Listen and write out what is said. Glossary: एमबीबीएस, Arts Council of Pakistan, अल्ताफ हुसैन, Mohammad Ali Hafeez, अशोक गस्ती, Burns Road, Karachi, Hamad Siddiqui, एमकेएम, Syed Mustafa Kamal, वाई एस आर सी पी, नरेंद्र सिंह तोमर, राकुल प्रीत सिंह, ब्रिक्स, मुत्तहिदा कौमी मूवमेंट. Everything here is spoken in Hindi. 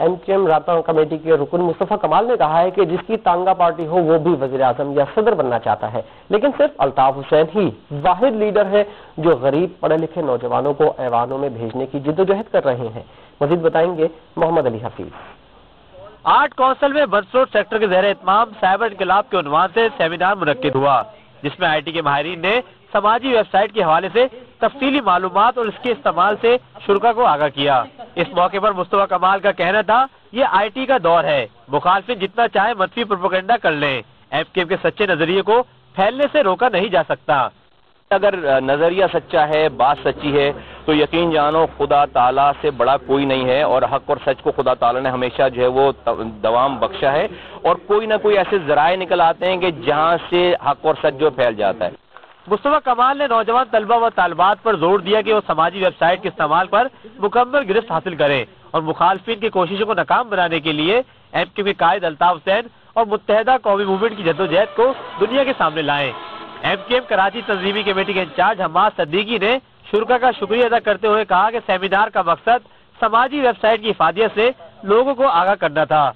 एमकेएम राता कमेटी के रुकन मुस्तफा कमाल ने कहा है कि जिसकी तांगा पार्टी हो वो भी वजीर आजम या सदर बनना चाहता है, लेकिन सिर्फ अल्ताफ हुसैन ही वाहिद लीडर है जो गरीब पढ़े लिखे नौजवानों को ऐवानों में भेजने की जिद्दोजहद कर रहे हैं। मजीद बताएंगे मोहम्मद अली हफीज। आर्ट काउंसिल में बर्न्स रोड सेक्टर के ज़ेरे इत्माम साइबर इनकलाब के उन्वान से सेमिनार मुनक्किद हुआ, जिसमें आई टी के माहिरीन ने समाजी वेबसाइट के हवाले से तफसीली मालूमात और इसके इस्तेमाल से शुरा को आगाह किया। इस मौके पर मुस्तफा कमाल का कहना था, ये आईटी का दौर है, मुखालफिन जितना चाहे मनफी प्रोपेगेंडा कर लें, एमकेएम के सच्चे नजरिए को फैलने से रोका नहीं जा सकता। अगर नजरिया सच्चा है, बात सच्ची है, तो यकीन जानो खुदा ताला से बड़ा कोई नहीं है और हक और सच को खुदा ताला ने हमेशा जो है वो दवाम बख्शा है और कोई ना कोई ऐसे जराए निकल आते हैं कि जहाँ से हक और सच जो फैल जाता है। मुस्तफा कमाल ने नौजवान तलबा व तालबात पर जोर दिया कि वो समाजी वेबसाइट के इस्तेमाल पर मुकम्मल गिरफ्त हासिल करें और मुखालफिन की कोशिशों को नाकाम बनाने के लिए एमकेएम के कायद अल्ताफ हुसैन और मुत्तहिदा कौमी मूवमेंट की जद्दोजहद को दुनिया के सामने लाएं। एमकेएम कराची तंजीमी कमेटी के इंचार्ज हमाद सिद्दीकी ने शुरा का शुक्रिया अदा करते हुए कहा कि सेमिनार का मकसद समाजी वेबसाइट की इफादियत से लोगों को आगाह करना था।